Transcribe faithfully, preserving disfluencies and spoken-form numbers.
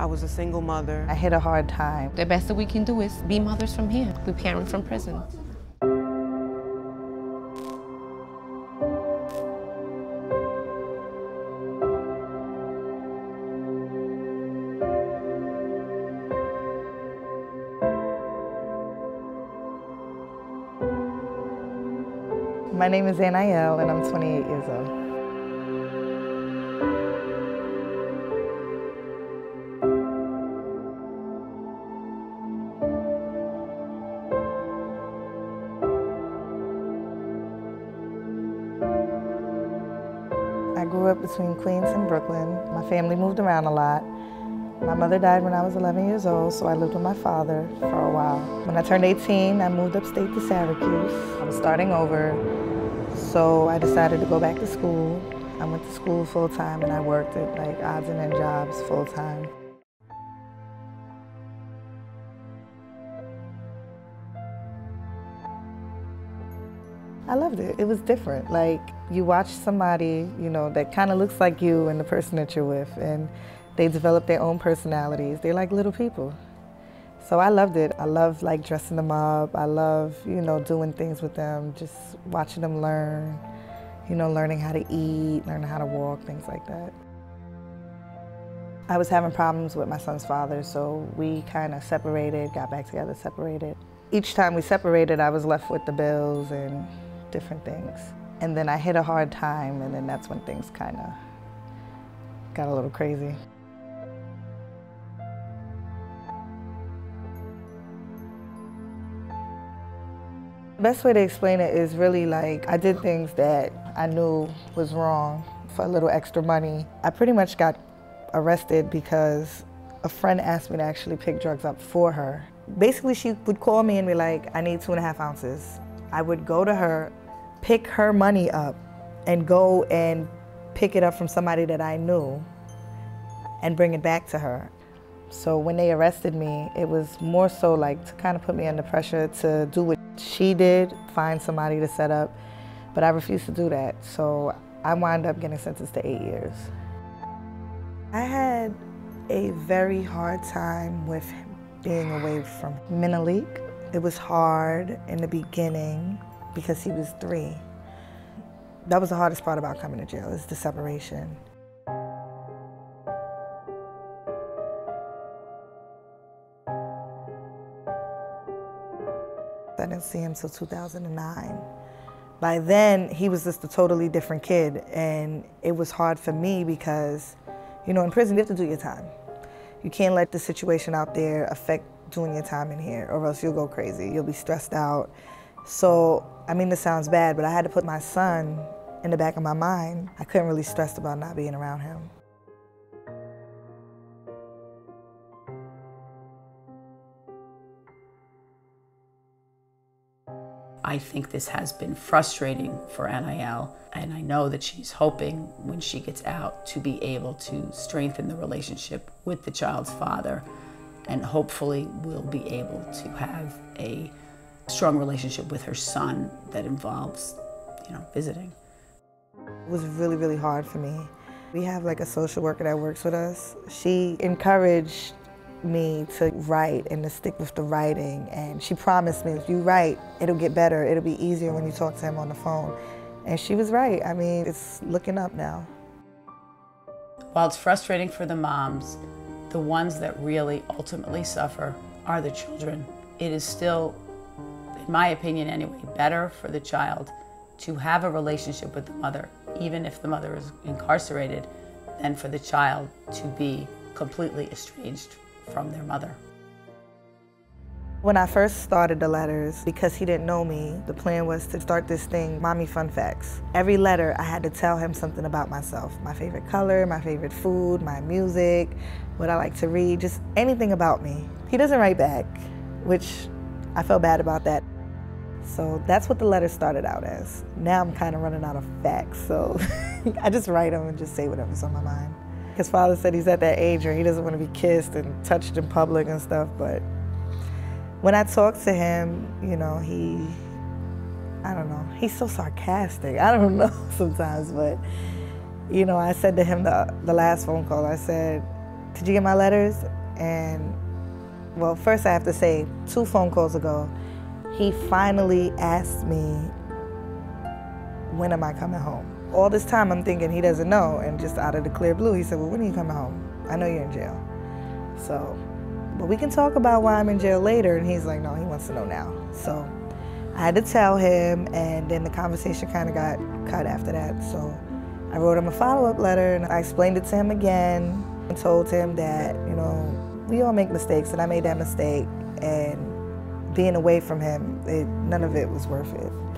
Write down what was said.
I was a single mother. I had a hard time. The best that we can do is be mothers from here. We parent from prison. My name is Anael, and I'm twenty-eight years old. I grew up between Queens and Brooklyn. My family moved around a lot. My mother died when I was eleven years old, so I lived with my father for a while. When I turned eighteen, I moved upstate to Syracuse. I was starting over. So I decided to go back to school. I went to school full-time and I worked at like odds and end jobs full-time. I loved it. It was different. Like, you watch somebody, you know, that kind of looks like you and the person that you're with, and they develop their own personalities. They're like little people. So I loved it. I love like dressing them up. I love, you know, doing things with them, just watching them learn, you know, learning how to eat, learning how to walk, things like that. I was having problems with my son's father, so we kind of separated, got back together, separated. Each time we separated, I was left with the bills and different things. And then I hit a hard time, and then that's when things kind of got a little crazy. The best way to explain it is really like I did things that I knew was wrong for a little extra money. I pretty much got arrested because a friend asked me to actually pick drugs up for her. Basically, she would call me and be like, I need two and a half ounces. I would go to her, pick her money up, and go and pick it up from somebody that I knew and bring it back to her. So when they arrested me, it was more so like to kind of put me under pressure to do what she did, find somebody to set up, but I refused to do that. So I wound up getting sentenced to eight years. I had a very hard time with being away from Menelik. It was hard in the beginning because he was three. That was the hardest part about coming to jail, is the separation. I didn't see him till two thousand nine. By then, he was just a totally different kid, and it was hard for me because, you know, in prison you have to do your time. You can't let the situation out there affect doing your time in here, or else you'll go crazy, you'll be stressed out. So, I mean, this sounds bad, but I had to put my son in the back of my mind. I couldn't really stress about not being around him. I think this has been frustrating for Anael, and I know that she's hoping when she gets out to be able to strengthen the relationship with the child's father, and hopefully will be able to have a strong relationship with her son that involves, you know, visiting. It was really, really hard for me. We have like a social worker that works with us. She encouraged me to write and to stick with the writing, and she promised me if you write, it'll get better, it'll be easier when you talk to him on the phone. And she was right. I mean, it's looking up now. While it's frustrating for the moms, the ones that really ultimately suffer are the children. It is still, in my opinion anyway, better for the child to have a relationship with the mother, even if the mother is incarcerated, than for the child to be completely estranged from their mother. When I first started the letters, because he didn't know me, the plan was to start this thing, Mommy Fun Facts. Every letter, I had to tell him something about myself, my favorite color, my favorite food, my music, what I like to read, just anything about me. He doesn't write back, which I felt bad about that. So that's what the letters started out as. Now I'm kind of running out of facts, so I just write them and just say whatever's on my mind. His father said he's at that age where he doesn't want to be kissed and touched in public and stuff, but when I talk to him, you know, he, I don't know, he's so sarcastic. I don't know sometimes, but, you know, I said to him the, the last phone call, I said, did you get my letters? And, well, first I have to say, two phone calls ago, he finally asked me, when am I coming home? All this time I'm thinking he doesn't know, and just out of the clear blue, he said, well, when are you coming home? I know you're in jail. So, but we can talk about why I'm in jail later, and he's like, no, he wants to know now. So I had to tell him, and then the conversation kind of got cut after that. So I wrote him a follow-up letter, and I explained it to him again, and told him that, you know, we all make mistakes, and I made that mistake, and being away from him, it, none of it was worth it.